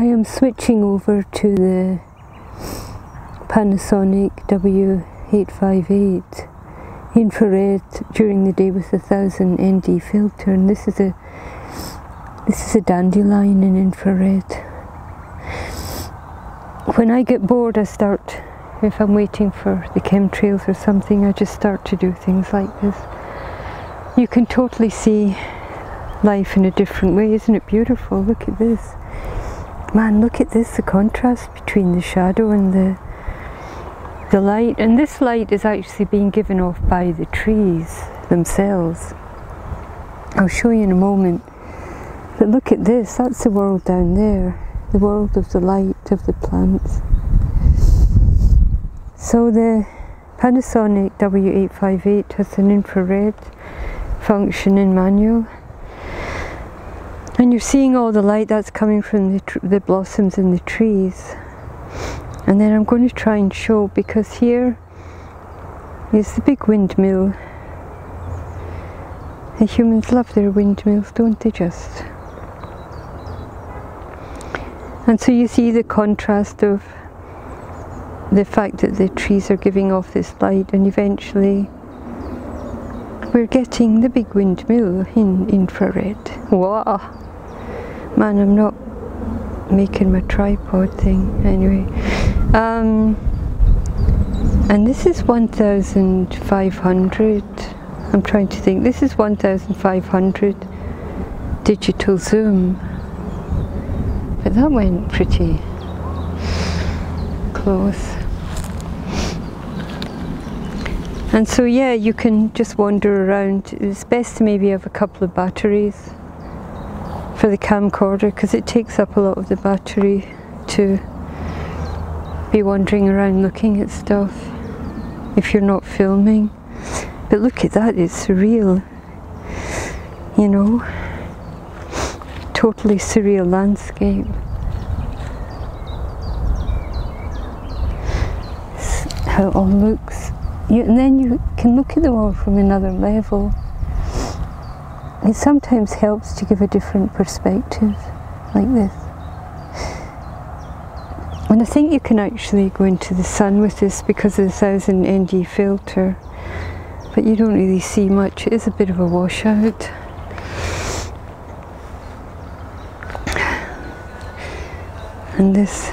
I am switching over to the Panasonic W858 infrared during the day with a 1000 ND filter, and this is a dandelion in infrared. When I get bored, I start, if I'm waiting for the chemtrails or something, I just start to do things like this. You can totally see life in a different way. Isn't it beautiful? Look at this. Man, look at this, the contrast between the shadow and the light. And this light is actually being given off by the trees themselves. I'll show you in a moment. But look at this, that's the world down there, the world of the light of the plants. So the Panasonic W858 has an infrared function in manual. And you're seeing all the light that's coming from the blossoms in the trees. And then I'm going to try and show, because here is the big windmill. The humans love their windmills, don't they just? And so you see the contrast of the fact that the trees are giving off this light, and eventually we're getting the big windmill in infrared. Wow! Man, I'm not making my tripod thing, anyway. And this is 1500, I'm trying to think, this is 1500 digital zoom. But that went pretty close. And so yeah, you can just wander around. It's best to maybe have a couple of batteries for the camcorder, because it takes up a lot of the battery to be wandering around looking at stuff if you're not filming. But look at that, it's surreal, you know, totally surreal landscape. It's how it all looks. And then you can look at the world from another level. It sometimes helps to give a different perspective, like this. And I think you can actually go into the sun with this because of the 1000 ND filter, but you don't really see much. It is a bit of a washout. And this.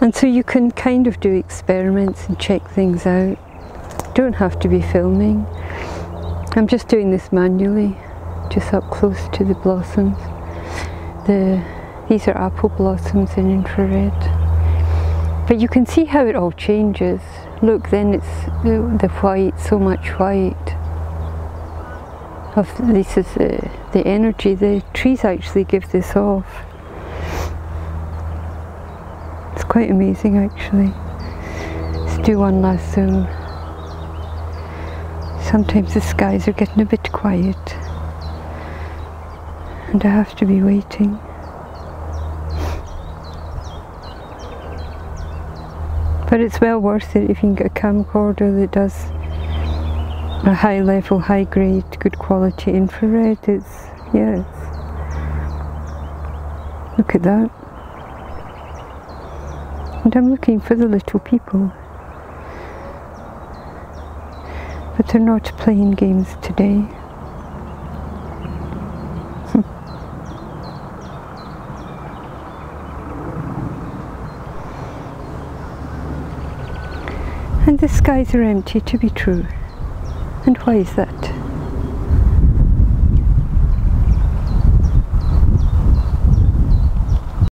And so you can kind of do experiments and check things out. You don't have to be filming. I'm just doing this manually, just up close to the blossoms. These are apple blossoms in infrared. But you can see how it all changes. Look, then it's the white, so much white. This is the energy. The trees actually give this off. It's quite amazing, actually. Let's do one last zoom. Sometimes the skies are getting a bit quiet and I have to be waiting. But it's well worth it if you can get a camcorder that does a high level, high grade, good quality infrared. It's, yeah, it's, look at that. And I'm looking for the little people. But they're not playing games today. And the skies are empty, to be true. And why is that?